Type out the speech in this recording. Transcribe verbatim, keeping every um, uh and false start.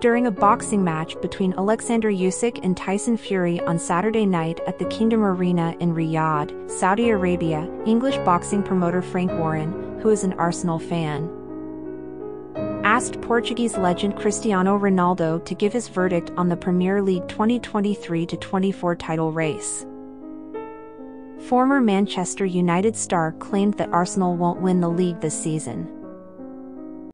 during a boxing match between Alexander Usyk and Tyson Fury on Saturday night at the Kingdom Arena in Riyadh, Saudi Arabia, English boxing promoter Frank Warren, who is an Arsenal fan, asked Portuguese legend Cristiano Ronaldo to give his verdict on the Premier League twenty twenty-three to twenty-four title race. Former Manchester United star claimed that Arsenal won't win the league this season.